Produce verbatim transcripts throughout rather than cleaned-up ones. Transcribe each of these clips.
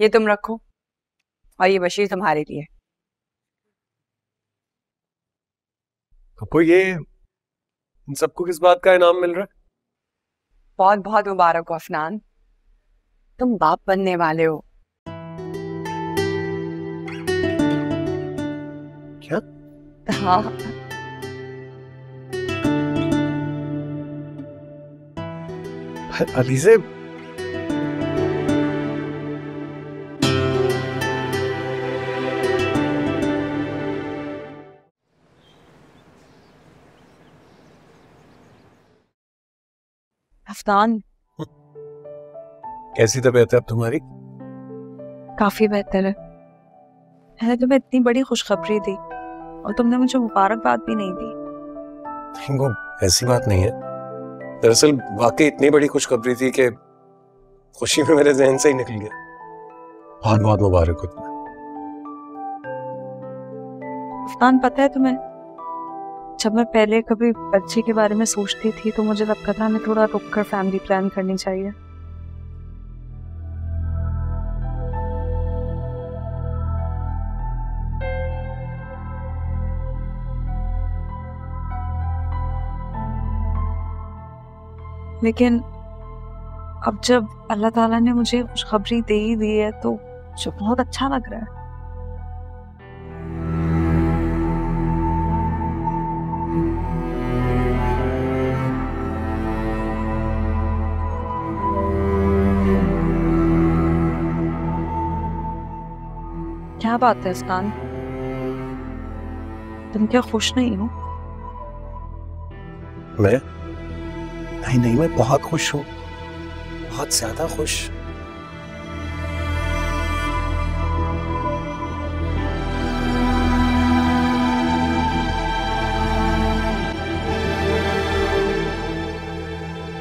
ये तुम रखो और ये बशीर तुम्हारे लिए। तो ये इन सबको किस बात का इनाम मिल रहा है? बहुत बहुत मुबारक हो अफनान, तुम बाप बनने वाले हो। क्या? हाँ। अलीज़े, अफनान कैसी तबीयत है अब तुम्हारी? काफी बेहतर है। मैंने तुम्हें इतनी बड़ी खुशखबरी दी और तुमने मुझे मुबारकबाद भी नहीं दी। नहीं वो ऐसी बात नहीं है, दरअसल वाकई इतनी बड़ी खुशखबरी थी कि खुशी में मेरे जहन से ही निकल गया। बहुत बहुत मुबारक हो तुम्हें। अफनान पता है तुम्हें, जब मैं पहले कभी बच्चे के बारे में सोचती थी तो मुझे लगता था हमें थोड़ा रुक कर फैमिली प्लान करनी चाहिए। लेकिन अब जब अल्लाह ताला ने मुझे खुशखबरी दे ही दी है तो मुझे बहुत अच्छा लग रहा है। क्या बात है अफनान, तुम क्या खुश नहीं हो? मैं नहीं नहीं मैं बहुत खुश हूँ, बहुत ज्यादा खुश।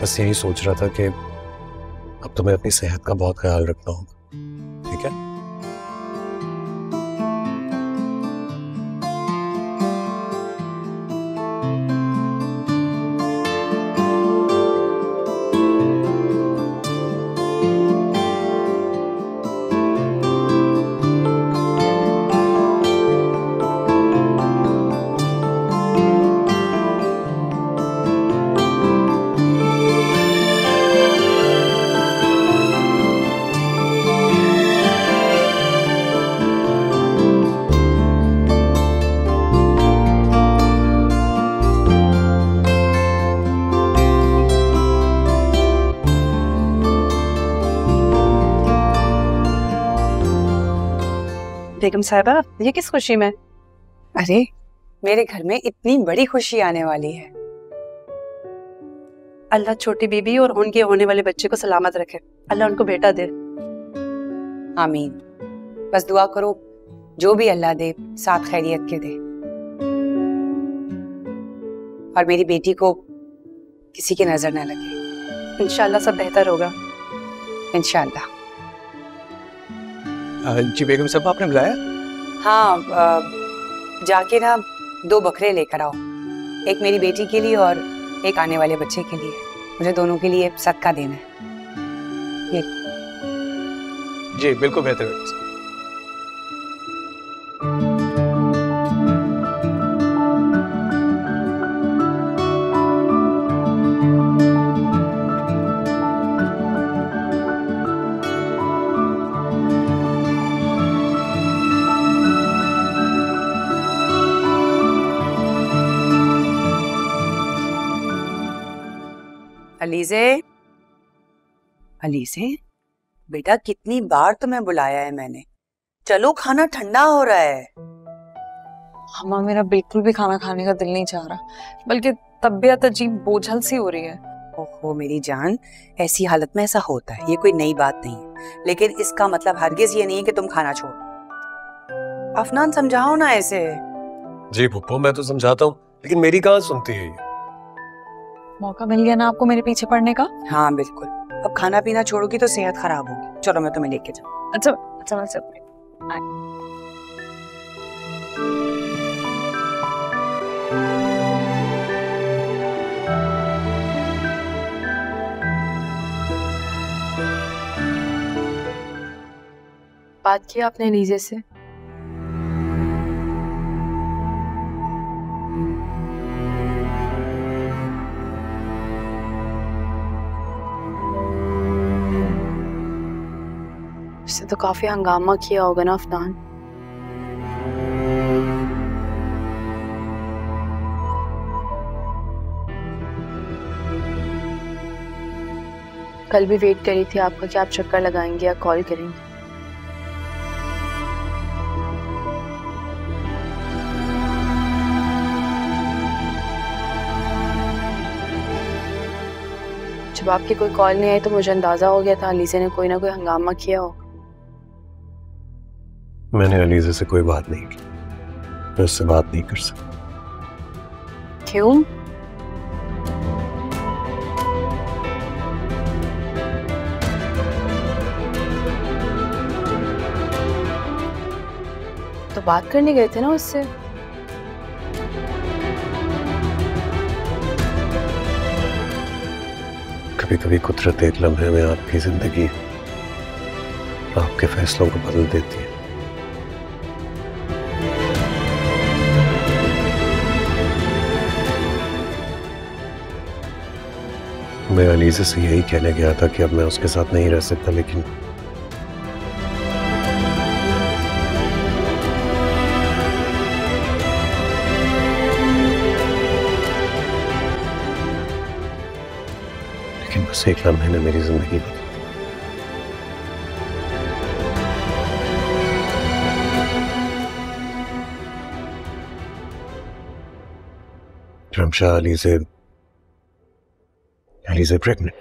बस यही सोच रहा था कि अब तुम्हें अपनी सेहत का बहुत ख्याल रखना होगा, ठीक है? बेगम साहबा, ये किस खुशी में? अरे मेरे घर में इतनी बड़ी खुशी आने वाली है। अल्लाह छोटी बीबी और उनके होने वाले बच्चे को सलामत रखे। अल्लाह उनको बेटा दे। आमीन। बस दुआ करो जो भी अल्लाह दे साथ खैरियत के दे, और मेरी बेटी को किसी की नजर ना लगे। इंशाल्लाह सब बेहतर होगा, इंशाल्लाह। जी बेगम साहब, आपने बुलाया? हाँ, जाके ना दो बकरे लेकर आओ, एक मेरी बेटी के लिए और एक आने वाले बच्चे के लिए। मुझे दोनों के लिए सदका देना है। ये जी बिल्कुल बेहतर है। अलीज़े, अलीज़े बेटा, कितनी बार तुम्हें बुलाया है मैंने, चलो खाना ठंडा हो रहा है। अम्मा, मेरा बिल्कुल भी खाना खाने का दिल नहीं चाह रहा, बल्कि तबीयत अजीब बोझल सी हो रही है। ओहो मेरी जान, ऐसी हालत में ऐसा होता है, ये कोई नई बात नहीं है। लेकिन इसका मतलब हरगिज ये नहीं है कि तुम खाना छोड़ो। अफनान समझाओ ना ऐसे। जी भूपो, मैं तो समझाता हूँ लेकिन मेरी कहाँ सुनती है। मौका मिल गया ना आपको मेरे पीछे पड़ने का। हाँ बिल्कुल, अब खाना पीना छोड़ोगी तो सेहत खराब होगी। चलो मैं तुम्हें लेके जाऊँ। अच्छा अच्छा अच्छा बात की आपने लीजे से? उसने तो काफी हंगामा किया होगा ना अफनान? कल भी वेट करी थी आपका कि आप चक्कर लगाएंगे या कॉल करेंगे। जब आपकी कोई कॉल नहीं आई तो मुझे अंदाजा हो गया था अलीज़े ने कोई ना कोई हंगामा किया होगा। मैंने अलीज़े से कोई बात नहीं की, मैं उससे बात नहीं कर सकता। क्यों? तो बात करने गए थे ना उससे। कभी कभी कुदरत एक लम्हे में आपकी जिंदगी आपके फैसलों को बदल देती है। मैं अलीज़े से यही कहने गया था कि अब मैं उसके साथ नहीं रह सकता, लेकिन बस एक लम्हे ने मेरी जिंदगी बदली। रमशाह अलीज़े अलीज़े प्रेग्नेंट।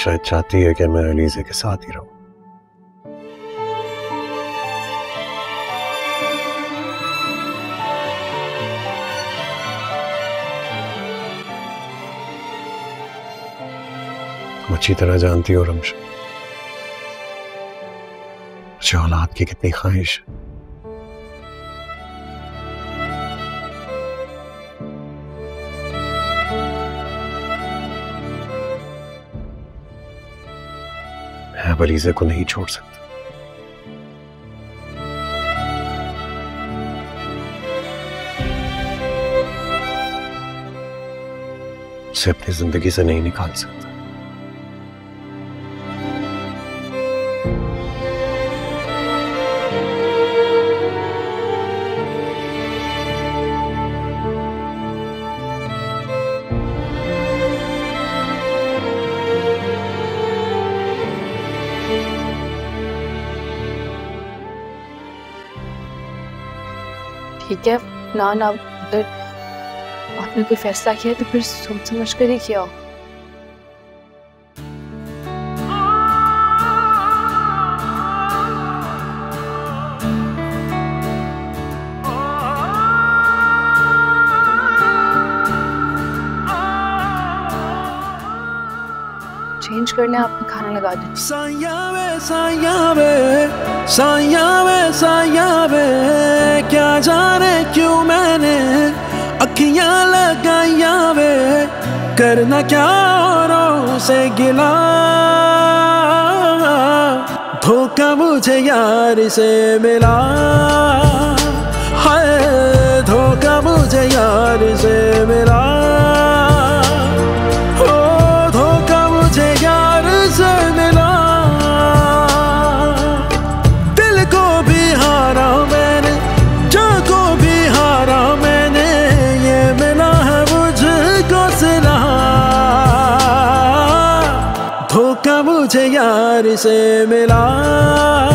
शायद चाहती है कि मैं अलीज़े के साथ ही रहूं। तुम अच्छी तरह जानती हो रमश, मुझे औलाद की कितनी ख्वाहिश है। अलीज़े को नहीं छोड़ सकता। उसे अपनी जिंदगी से नहीं निकाल सकता। ठीक है ना, ना अगर आपने कोई फैसला किया तो फिर सोच समझ कर ही किया। चेंज करने आपने खाना लगा दिया। साया वे साया वे साया वे साया वे क्या जाने क्यों मैंने अखियां लगाया वे, करना क्या औरों से गिला, धोखा मुझे यार से मिला, हाय धोखा मुझे यार से मिला, धोखा मुझे यार से मिला।